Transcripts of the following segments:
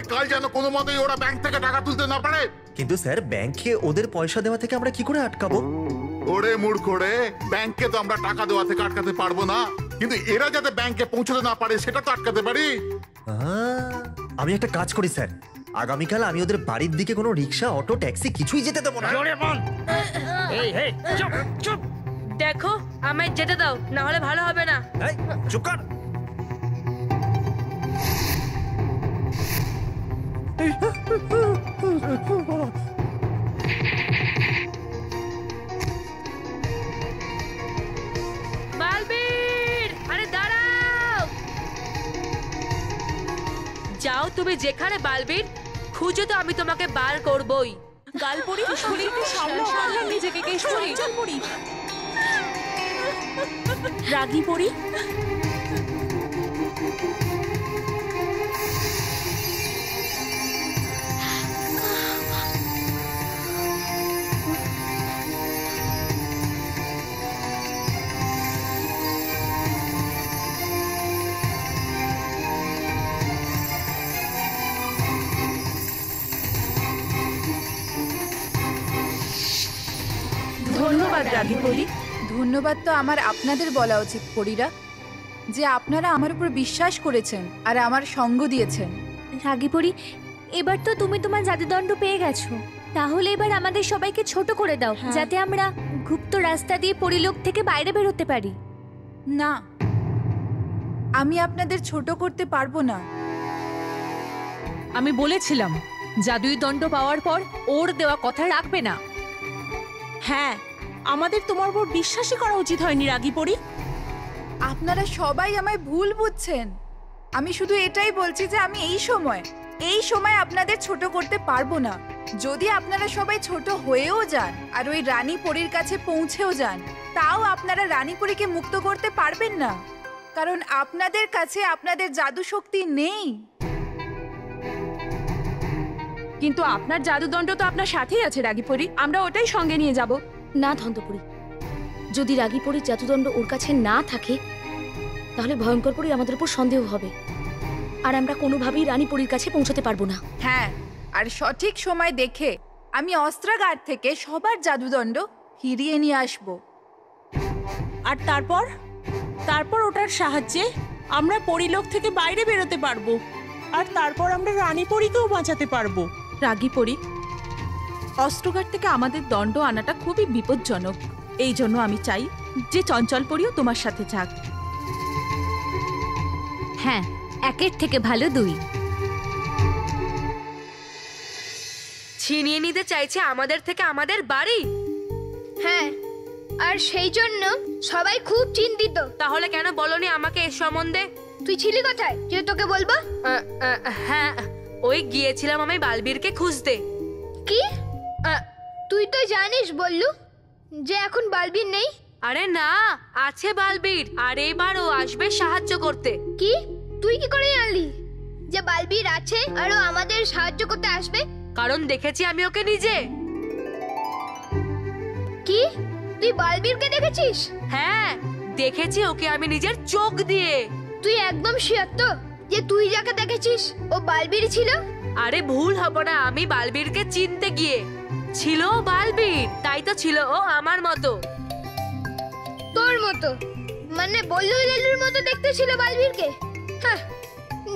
সবাই কাল যেন কোনোমতে ওরা ব্যাংক থেকে টাকা তুলতে না পারে। কিন্তু স্যার ব্যাংকে ওদের পয়সা দেওয়া থেকে আমরা কি করে আটকাবো? ওরে মূর্খরে, ব্যাংকে তো আমরা টাকা দেওয়া থেকে আটকাতে পারবো না, কিন্তু এরা যাতে ব্যাংকে পৌঁছাতে না পারে সেটা তো আটকাতে পারি। আমি একটা কাজ করি স্যার, আগামীকাল আমি ওদের বাড়ির দিকে কোনো রিক্সা অটো ট্যাক্সি কিছুই যেতে দেবো না। দেখো আমায় যেতে দাও, না হলে ভালো হবে না। চুপ কর। বালবীর, আরে দাঁড়াও, যাও তুমি যেখানে। বালবীর খুঁজে তো আমি তোমাকে বার করবই। গাল পড়ি নিজেকে, রাগি পড়ি। ধন্যবাদ রাগি পড়ি। ধন্যবাদ তো আমার আপনাদের বলা উচিত পরীরা, যে আপনারা আমার উপর বিশ্বাস করেছেন আর আমার সঙ্গ দিয়েছেন। রাগি পরী, এবার তো তুমি তোমার জাদুদণ্ড পেয়ে গেছো, তাহলে এবার আমাদের সবাইকে ছোট করে দাও যাতে আমরা গুপ্ত রাস্তা দিয়ে পরিলোক থেকে বাইরে বেরোতে পারি। না, আমি আপনাদের ছোট করতে পারবো না। আমি বলেছিলাম জাদুদণ্ড পাওয়ার পর ওর দেওয়া কথা রাখবে না। হ্যাঁ, আমাদের তোমার উপর বিশ্বাসই করা উচিত হয়নি রাগি পরী। আপনারা সবাই আমায় ভুল বুঝছেন। আমি শুধু এটাই বলছি যে আমি এই সময় আপনাদের ছোট করতে পারবো না। যদি আপনারা সবাই ছোট হয়েও যান আর ওই রানী পরীর কাছে পৌঁছেও যান, তাও আপনারা রানী পরীকে মুক্ত করতে পারবেন না, কারণ আপনাদের কাছে আপনাদের জাদু শক্তি নেই। কিন্তু আপনার জাদুদণ্ড তো আপনার সাথেই আছে রাগি পরী, আমরা ওটাই সঙ্গে নিয়ে যাব। না ধন্তপুরী, যদি রাগি পরীর জাদুদণ্ড ওর কাছে না থাকে তাহলে ভয়ঙ্কর পরী আমাদের উপর সন্দেহ হবে, আর আমরা কোনোভাবেই রানী পরীর কাছে পৌঁছতে পারবো না। হ্যাঁ, আর সঠিক সময় দেখে আমি অস্ত্রাগার থেকে সবার জাদুদণ্ড ফিরিয়ে নিয়ে আসব, আর তারপর ওটার সাহায্যে আমরা পরীলোক থেকে বাইরে বেরোতে পারবো, আর তারপর আমরা রানী পরীকেও বাঁচাতে পারবো। রাগি পরী, অস্ত্রঘাট থেকে আমাদের দণ্ড আনাটা খুবই বিপজ্জনক, এই জন্য আমি চাই যে চঞ্চল পরীও তোমার সাথে যাক। হ্যাঁ, একের থেকে ভালো দুই। ছিনিয়ে নিতে চাইছে আমাদের থেকে আমাদের বাড়ি। হ্যাঁ, আর সেই জন্য সবাই খুব চিন্তিত। তাহলে কেন বলনি আমাকে এর সম্বন্ধে? তুই ছিলি কোথায় যে তোকে বলবো? হ্যাঁ, ওই গিয়েছিলাম আমি বালবীরকে খুঁজতে। কি? তুই তো জানিস বললু যে এখন বালবীর নেই। আরে না, আছে বালবীর, আর এবার ও আসবে সাহায্য করতে। কি? তুই কি করে জানলি যে বালবীর আছে আর ও আমাদের সাহায্য করতে আসবে? কারণ দেখেছি আমি ওকে নিজে। কি? তুই বালবীরকে দেখেছিস? হ্যাঁ, দেখেছি ওকে আমি নিজের চোখ দিয়ে। তুই একদম শিওর তো যে তুই যাকে দেখেছিস ও বালবীর ছিল? আরে ভুল হবে না, আমি বালবীরকে চিনতে গিয়ে ছিল বালবীর, তাই তো ছিল ও আমার মতো। তোর মতো মানে বল্লু লালুর মতো দেখতে ছিল বালবীরকে? হ্যাঁ,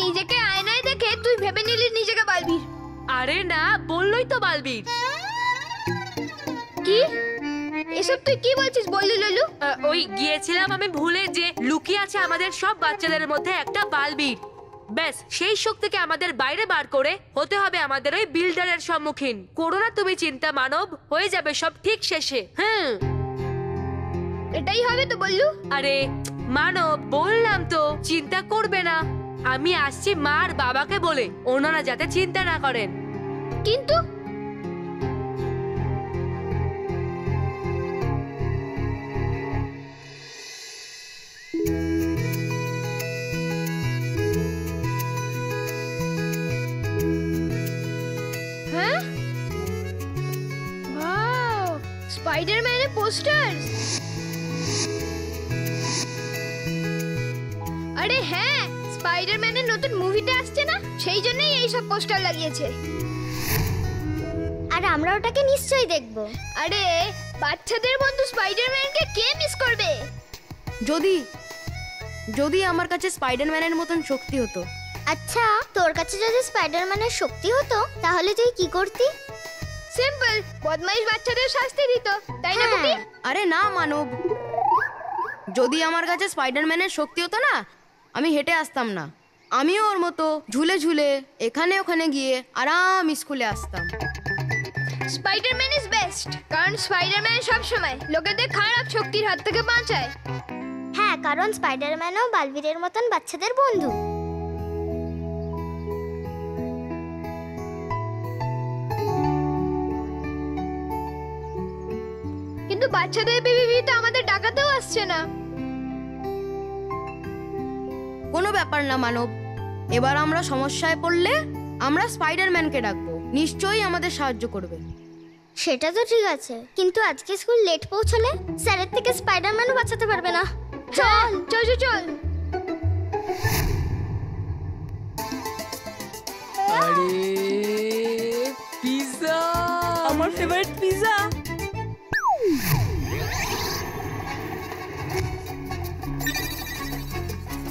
নিজেকে আয়নায় দেখে তুই ভেবে নিলি নিজেকে বালবীর। আরে না, বললই তো বালবীর। কি এসব তুই কি বলছিস বল্লু লালু? ওই গিয়েছিলাম আমি ভুলে যে লুকিয়ে আছে আমাদের সব বাচ্চাদের মধ্যে একটা বালবীর। ব্যাস, সেই শক্তিকে আমাদের বাইরে বার করে হতে হবে আমাদের ওই বিল্ডারের সম্মুখীন। করো না তুমি চিন্তা মানব, হয়ে যাবে সব ঠিক শেষে। হ্যাঁ, এটাই হবে তো বললু। আরে মানব, বললাম তো চিন্তা করবে না। আমি আসছি মার বাবাকে বলে ওনারা যাতে চিন্তা না করেন। কিন্তু Spider-Man posters. আরে হ্যাঁ, স্পাইডারম্যানের নতুন মুভিতে আসছে না, সেই জন্যই এই সব পোস্টার লাগিয়েছে। আর আমরা ওটাকে নিশ্চয়ই দেখব। আরে বাচ্চাদের বন্ধু স্পাইডারম্যানকে কে মিস করবে? যদি যদি আমার কাছে স্পাইডারম্যানের মতন শক্তি হতো। আচ্ছা, তোর কাছে যদি স্পাইডারম্যানের শক্তি হতো তাহলে তুই কি করতি? সিম্পল, বদমাইশ বাচ্চাদের শাস্তি দিত, তাই না বুকি? আরে না মানব, যদি আমার কাছে স্পাইডারম্যানের শক্তি হতো না, আমি হেঁটে আসতাম না, আমিও ওর মতো ঝুলে ঝুলে এখানে ওখানে গিয়ে আরাম স্কুলে আসতাম। স্পাইডারম্যান ইজ বেস্ট, কারণ স্পাইডারম্যান সব সময় লোকেদের খারাপ শক্তির হাত থেকে বাঁচায়। হ্যাঁ, কারণ স্পাইডারম্যানও বালবীরের মতন বাচ্চাদের বন্ধু। কিন্তু বাচ্চাদের বেবিটা আমাদের ডাকাতেও আসছে না। কোনো ব্যাপার না মানব, এবার আমরা সমস্যায় পড়লে আমরা স্পাইডারম্যানকে ডাকবো, নিশ্চয়ই আমাদের সাহায্য করবে। সেটা তো ঠিক আছে, কিন্তু আজকে স্কুল লেট পৌঁছলে স্যারের থেকে স্পাইডারম্যানও বাঁচাতে পারবে না। চল চল চল। আরে পিজা, আমার ফেভারিট পিজা।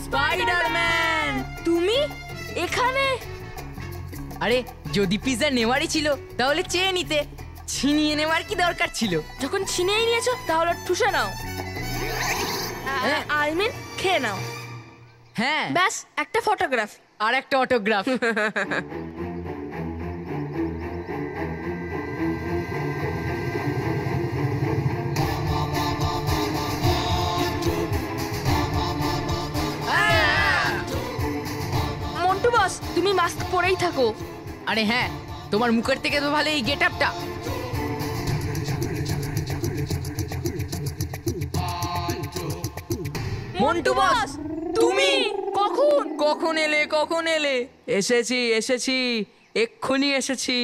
স্পাইডারম্যান তুমি এখানে? আরে যদি পিজা নেওয়ারই ছিল তাহলে চেয়ে নিতে, ছিনিয়ে নেওয়ার কি দরকার ছিল? যখন ছিনিয়েই নিয়েছো তাহলে ঠুসে নাও, আই মিন খেয়ে নাও। হ্যাঁ ব্যাস, একটা ফটোগ্রাফ আর একটা অটোগ্রাফ। মন্টু বস, তুমি মাস্ক পরেই থাকো। আরে হ্যাঁ, তোমার মুখের থেকে তো ভালো এই গেটআপটা। মন্টু বস তুমি কখন কখন এলে? এসেছি এক্ষুনি এসেছি।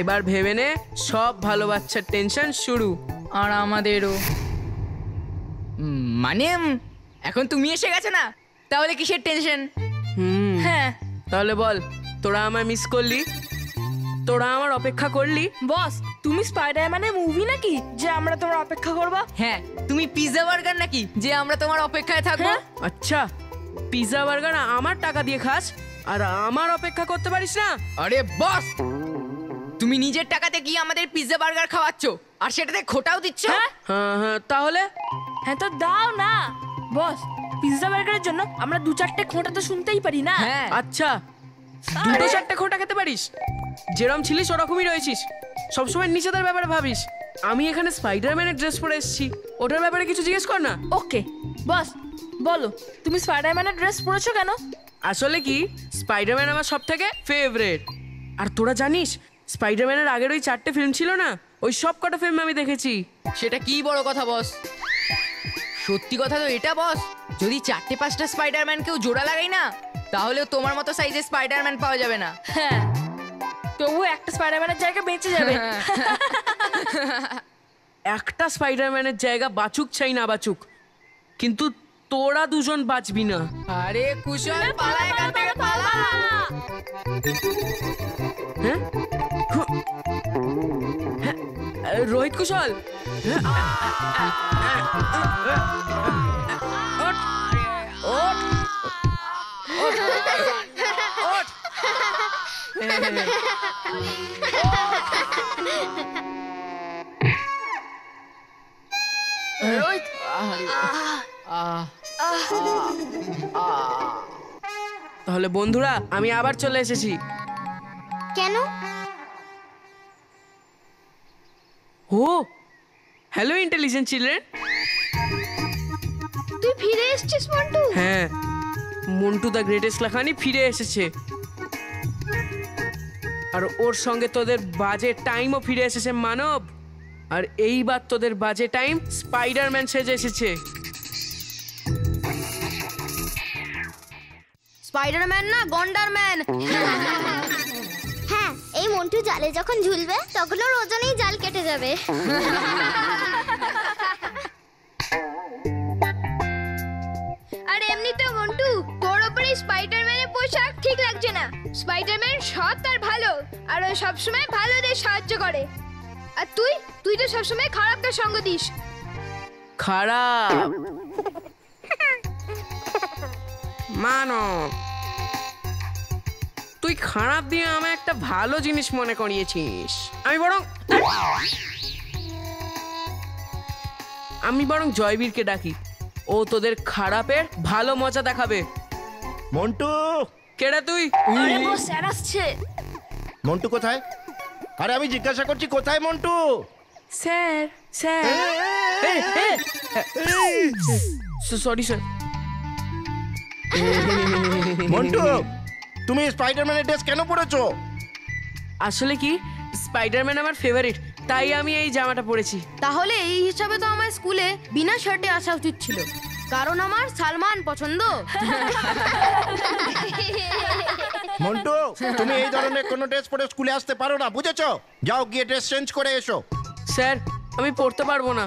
এবার ভেবে নে সব ভালো বাচ্চার টেনশন শুরু, আর আমাদেরও। মানে এখন তুমি এসে গেছো না, তাহলে কিসের টেনশন? হ্যাঁ তাহলে বল, তোরা আমার মিস করলি, তোরা আমার অপেক্ষা করলি। বস তুমি স্পাইডারম্যানের মুভি নাকি যে আমরা তোমার অপেক্ষা করব? হ্যাঁ, তুমি পিজা বার্গার নাকি যে আমরা তোমার অপেক্ষায় থাকব? আচ্ছা, পিজা বার্গার আমার টাকা দিয়ে খাস আর আমার অপেক্ষা করতে পারিস না? আরে বস, তুমি নিজের টাকাতে কি আমাদের পিজা বার্গার খাওয়াচ্ছ আর সেটাতে খোটাও দিচ্ছ? হ্যাঁ হ্যাঁ, তাহলে হ্যাঁ তো দাও না। বস পিজা বার্গারের জন্য আমরা দু চারটে খোঁটা তো শুনতেই পারি না। আচ্ছা, দুটো চারটে খোঁটা খেতে পারিস, যেরকম ছিলিস ওরকমই রয়েছিস, সবসময় নিজেদের ব্যাপারে ভাবিস। আমি এখানে স্পাইডারম্যানের ড্রেস পরে এসেছি, ওটার ব্যাপারে কিছু জিজ্ঞেস কর না। ওকে বস বলো, তুমি স্পাইডারম্যানের ড্রেস পরেছো কেন? আসলে কি, স্পাইডারম্যান আমার সব থেকে ফেভারিট। আর তোরা জানিস স্পাইডারম্যানের আগের ওই চারটে ফিল্ম ছিল না, ওই সব কটা ফিল্ম আমি দেখেছি। সেটা কি বড় কথা বস? সত্যি কথা তো এটা বস, যদি চারটে পাঁচটা স্পাইডারম্যান কেউ জোড়া লাগাই না, তাহলেও তোমার মতো সাইজের স্পাইডারম্যান পাওয়া যাবে না। হ্যাঁ, তবু একটা স্পাইডারম্যানের জায়গা বেঁচে যাবে। একটা স্পাইডারম্যানের জায়গা বাঁচুক চাই না বাঁচুক, কিন্তু তোরা দুজন বাঁচবি না। আরে কুশল পালা এখান থেকে, পালা। হ্যাঁ রোহিত কুশল, তাহলে বন্ধুরা আমি আবার চলে এসেছি। কেন? ও হ্যালো ইন্টেলিজেন্ট চিলড্রেন, তুই ফিরে এসেছিস মন্টু? হ্যাঁ, মন্টু দা গ্রেটেস্ট লাখানি ফিরে এসেছে, আর ওর সঙ্গে তোদের বাজে টাইমও ফিরে এসেছে মানব। আর এইবার তোদের বাজে টাইম স্পাইডারম্যান সেজে এসেছে। স্পাইডারম্যান না গন্ডারম্যান। হ্যাঁ, এই মন্টু জালে যখন ঝুলবে তখন ওর ওজনেই জাল কেটে যাবে। আর এমনিতেও মন্টু তোর উপর এই স্পাইডারম্যানের পোশাক ঠিক লাগছে না। স্পাইডারম্যান সৎ আর ভালো, আর ও সবসময় ভালোদের সাহায্য করে। আর তুই তুই তো সবসময় খারাপকে সঙ্গ দিস। খারাপ মানব, তুই খারাপ দিয়ে আমায় একটা ভালো জিনিস মনে করিয়েছিস। আমি বরং জয়বীরকে ডাকি, ও তোদের খারাপের ভালো মজা দেখাবে। মন্টু, কেডা তুই? আরে বস, স্যার আসছে। মন্টু কোথায়? আরে আমি জিজ্ঞাসা করছি কোথায় Montu? Sir, sir. Sorry sir. Montu, তুমি স্পাইডারম্যানের ড্রেস কেন পরেছো? আসলে কি, স্পাইডারম্যান আমার ফেভারিট, তাই আমি এই জামাটা পরেছি। তাহলে এই হিসাবে তো আমার স্কুলে বিনা শার্টে আসা উচিত ছিল, কারণ আমার সালমান পছন্দ। মন্টু, তুমি এই ধরনের কোনো ড্রেস পরে স্কুলে আসতে পারো না, বুঝেছো? যাও গিয়ে ড্রেস চেঞ্জ করে এসো। স্যার, আমি পড়তে পারবো না।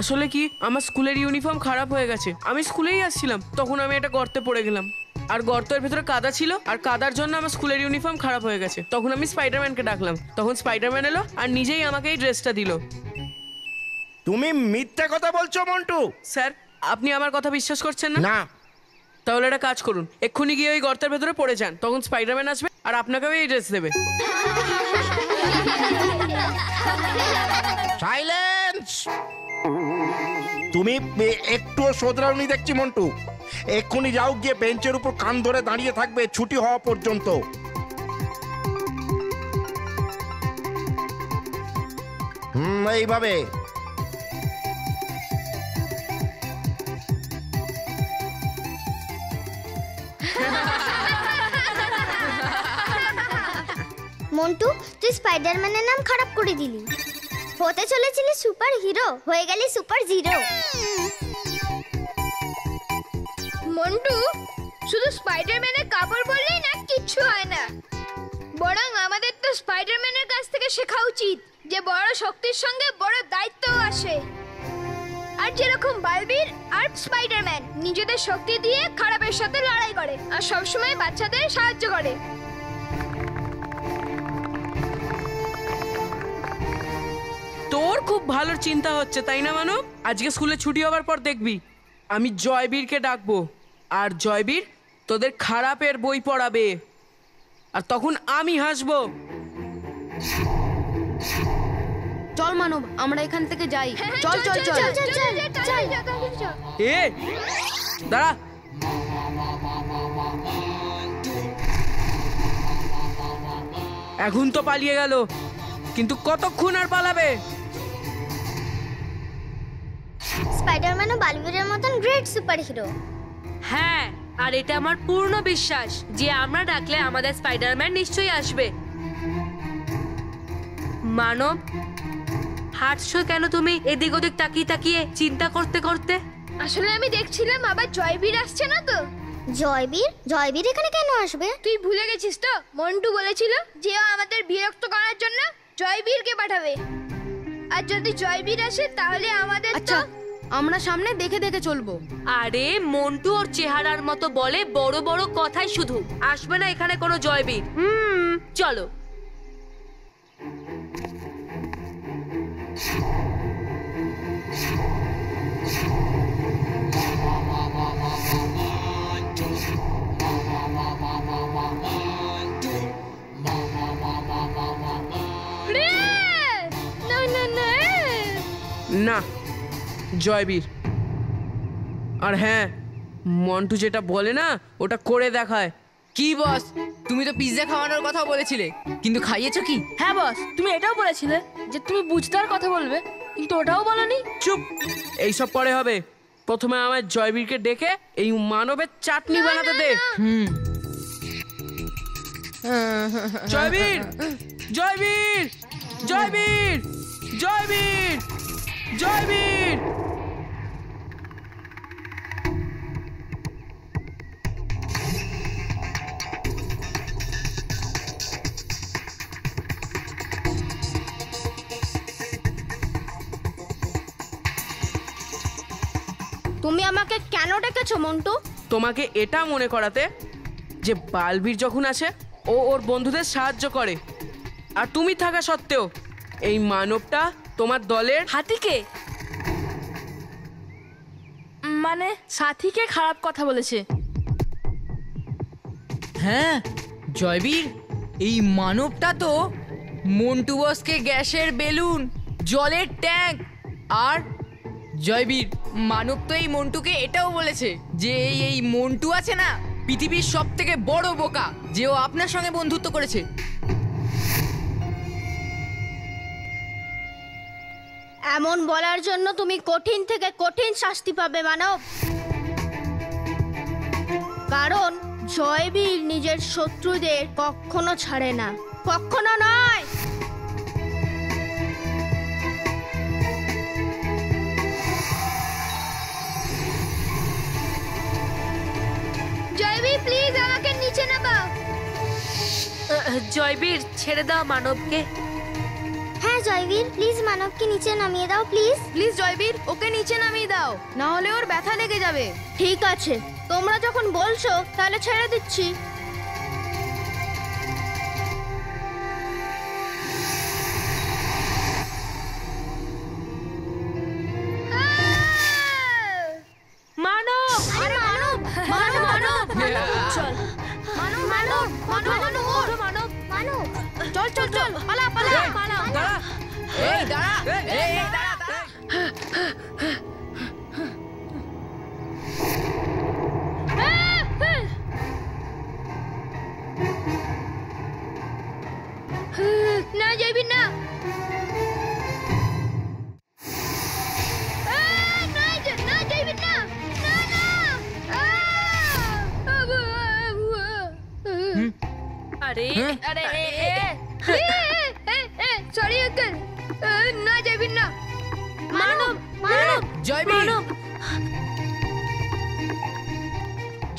আসলে কি, আমার স্কুলের ইউনিফর্ম খারাপ হয়ে গেছে। আমি স্কুলেই আসছিলাম, তখন আমি একটা গর্তে পড়ে গেলাম, আর গর্তের ভিতরে কাদা ছিল, আর কাদার জন্য আমার স্কুলের ইউনিফর্ম খারাপ হয়ে গেছে। তখন আমি স্পাইডারম্যানকে ডাকলাম, তখন স্পাইডারম্যান এলো আর নিজেই আমাকে এই ড্রেসটা দিল। তুমি মিথ্যা কথা বলছো মন্টু। স্যার, আপনি আমার কথা বিশ্বাস করছেন না? না। তাহলে একটা কাজ করুন, এক্ষুনি গিয়ে ওই গর্তের ভেতরে পড়ে যান, তখন স্পাইডারম্যান আসবে আর আপনাকেও এই ড্রেস দেবে। সাইলেন্স! তুমি একটু শোধরাওনি দেখছি মন্টু। এক্ষুনি যাও, গিয়ে বেঞ্চের উপর কান ধরে দাঁড়িয়ে থাকবে ছুটি হওয়া পর্যন্ত। এইভাবে। মন্টু, তুই স্পাইডারম্যানের নাম খারাপ করে দিলি। হতে চলেছিলি সুপার হিরো, হয়ে গেলি সুপার জিরো। মন্টু, শুধু স্পাইডারম্যানের কাপড় পরলেই না কিচ্ছু হয় না, বরং আমাদের তো স্পাইডারম্যানের কাছ থেকে শেখা উচিত যে বড় শক্তির সঙ্গে বড় দায়িত্বও আসে। আর যেরকম বালবীর আর স্পাইডারম্যান নিজেদের শক্তি দিয়ে খারাপের সাথে লড়াই করে আর সবসময় বাচ্চাদের সাহায্য করে। তোর খুব ভালো চিন্তা হচ্ছে, তাই না মানব? আজকে স্কুলে ছুটি হওয়ার পর দেখবি আমি জয়বীরকে ডাকবো, আর জয়বীর তোদের খারাপের বই পড়াবে, আর তখন আমি হাসবো। চল মানব, আমরা এখান থেকে যাই। চল চল চল চল চল। এ দাঁড়া, এখন তো পালিয়ে গেল, কিন্তু কতক্ষণ আর পালাবে? স্পাইডারম্যানও বালবীরের মতন গ্রেট সুপারহিরো। হ্যাঁ, আর এটা আমার পূর্ণ বিশ্বাস যে আমরা ডাকলে আমাদের স্পাইডারম্যান নিশ্চয়ই আসবে। মানব, হাঁটছো কেন তুমি এদিক ওদিক তাকিয়ে তাকিয়ে চিন্তা করতে করতে? আসলে আমি দেখছিলাম আবার জয়বীর আসছে না তো। জয়বীর? জয়বীর এখানে কেন আসবে? তুই ভুলে গেছিস তো, মন্টু বলেছিল যে আমাদের বিরক্ত করার জন্য জয়বীরকে পাঠাবে, আর যদি জয়বীর আসে তাহলে আমাদের। আচ্ছা, আমরা সামনে দেখে দেখে চলবো। আরে মন্টু ওর চেহারার মতো বলে বড় বড় কথাই, শুধু আসবে না এখানে কোনো জয়বীর। চলো। না, জয়বীর। আর হ্যাঁ, মন্টু যেটা বলে না ওটা করে দেখায়। কি বস, তুমি তো পিৎজা খাওয়ানোর কথা বলেছিলে, কিন্তু খাইয়েছো কি? হ্যাঁ বস, তুমি এটাও বলেছিলে যে তুমি বুঝদার কথা বলবে, কিন্তু ওটাও বলনি। চুপ, এইসব পরে হবে, প্রথমে আমার জয়বীরকে ডেকে এই মানবের চাটনি বানাতে দে। জয়বীর, জয়বীর, জয়বীর, জয়বীর, জয়বীর। তুমি আমাকে কেন ডেকেছো মন্টু? তোমাকে এটা মনে করাতে যে বালবীর যখন আসে ও ওর বন্ধুদের সাহায্য করে, আর তুমি থাকা সত্ত্বেও এই মানবটা তোমার দলের হাতিকে, মানে সাথীকে খারাপ কথা বলেছে। হ্যাঁ জয়বীর, এই মানবটা তো মন্টু বসকে গ্যাসের বেলুন, জলের ট্যাঙ্ক, আর জয়বীর মানব তো এই মন্টুকে এটাও বলেছে যে এই মন্টু আছে না, পৃথিবীর সব থেকে বড় বোকা, যে ও আপনার সঙ্গে বন্ধুত্ব করেছে। এমন বলার জন্য তুমি কঠিন থেকে কঠিন শাস্তি পাবে মানব, কারণ জয়বীর নিজের শত্রুদের কখনো ছাড়ে না, কখনো নয়। জয়বীর প্লিজ আমাকে নিচে নামাও। জয়বীর ছেড়ে দাও মানবকে। হ্যাঁ জয়বীর প্লিজ মানবকে নিচে নামিয়ে দাও, প্লিজ প্লিজ জয়বীর ওকে নিচে নামিয়ে দাও, না হলে ওর ব্যথা লেগে যাবে। ঠিক আছে তোমরা যখন বলছো তাহলে ছেড়ে দিচ্ছি।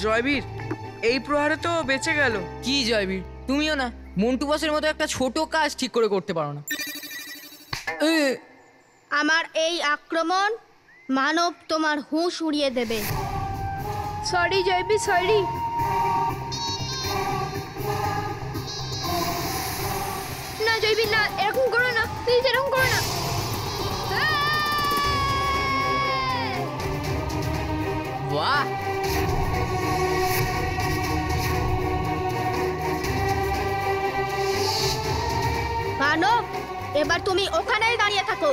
জয়বীর এই প্রহারে তো বেঁচে গেল। কি জয়বীর তুমিও না মন্টু বসের মতো একটা ছোট কাজ ঠিক করে করতে পারো না। আমার এই আক্রমণ মানব তোমার হুঁশ উড়িয়ে দেবে। Sorry Jaiveer sorry. না জয়বীর না, এরকম করো না প্লিজ, এরকম করো না। বাহ মানব, এবার তুমি ওখানেই দাঁড়িয়ে থাকো।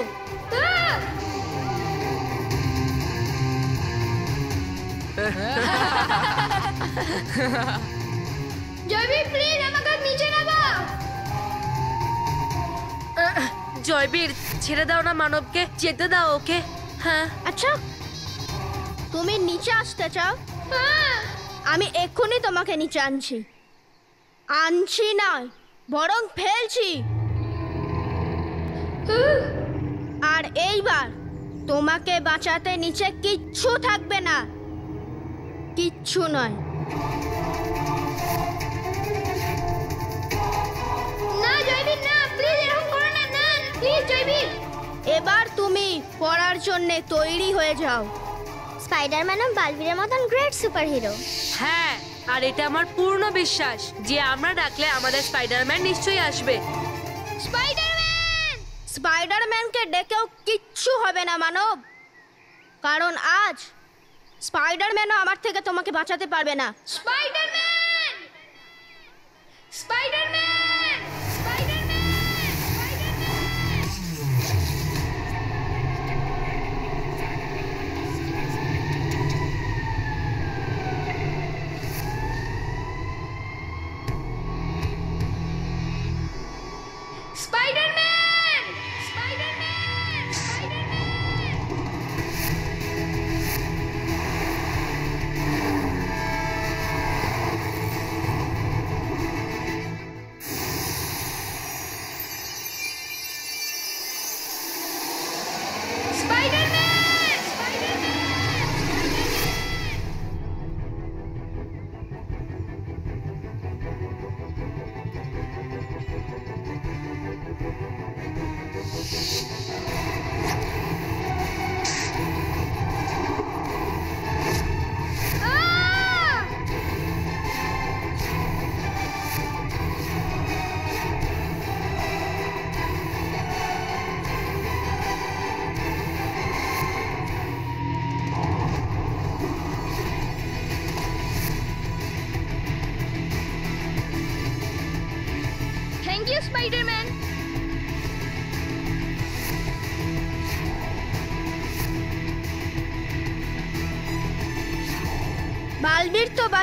জয়বীর প্লিজ আমাকে নিচে নামাও। জয়বীর ছেড়ে দাও না মানবকে, যেতে দাও ওকে। হ্যাঁ আচ্ছা তুমি নিচে আসতে চাও? আমি এক্ষুনি তোমাকে নিচে আনছি, আনছি না বরং ফেলছি। আর এইবার তোমাকে বাঁচাতে নিচে কিচ্ছু থাকবে না, কিচ্ছু নয়। না জয়বীর না প্লিজ, এরকম করো না, না প্লিজ জয়বীর। এবার তুমি পড়ার জন্য তৈরি হয়ে যাও। স্পাইডারম্যান আর বালবীরের মতন গ্রেট সুপারহিরো। হ্যাঁ আর এটা আমার পূর্ণ বিশ্বাস যে আমরা ডাকলে আমাদের স্পাইডারম্যান নিশ্চয়ই আসবে। স্পাইডারম্যানকে ডেকেও কিচ্ছু হবে না মানব, কারণ আজ স্পাইডারম্যানও আমার থেকে তোমাকে বাঁচাতে পারবে না। Spiderman Spiderman Spiderman Spiderman Spiderman. you, Spider-Man. Baalveer to